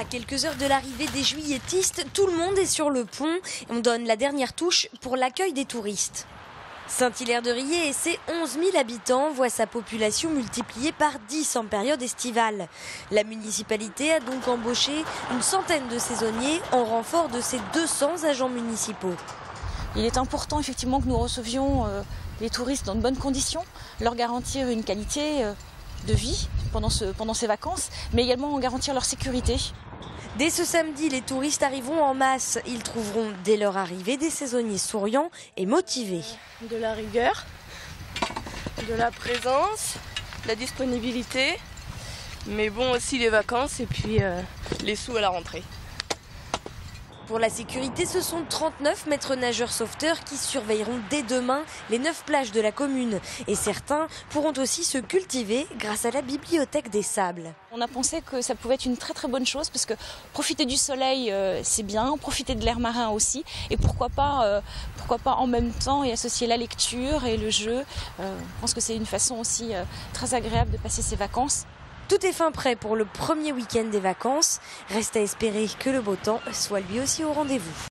À quelques heures de l'arrivée des juilletistes, tout le monde est sur le pont. On donne la dernière touche pour l'accueil des touristes. Saint-Hilaire-de-Riez et ses 11 000 habitants voient sa population multipliée par 10 en période estivale. La municipalité a donc embauché une centaine de saisonniers en renfort de ses 200 agents municipaux. Il est important effectivement que nous recevions les touristes dans de bonnes conditions, leur garantir une qualité de vie pendant ces vacances, mais également en garantir leur sécurité. Dès ce samedi, les touristes arriveront en masse. Ils trouveront dès leur arrivée des saisonniers souriants et motivés. De la rigueur, de la présence, de la disponibilité, mais bon aussi les vacances et puis les sous à la rentrée. Pour la sécurité, ce sont 39 maîtres nageurs sauveteurs qui surveilleront dès demain les 9 plages de la commune. Et certains pourront aussi se cultiver grâce à la Bibliothèque des Sables. On a pensé que ça pouvait être une très très bonne chose parce que profiter du soleil c'est bien, profiter de l'air marin aussi. Et pourquoi pas en même temps y associer la lecture et le jeu. Je pense que c'est une façon aussi très agréable de passer ses vacances. Tout est fin prêt pour le premier week-end des vacances. Reste à espérer que le beau temps soit lui aussi au rendez-vous.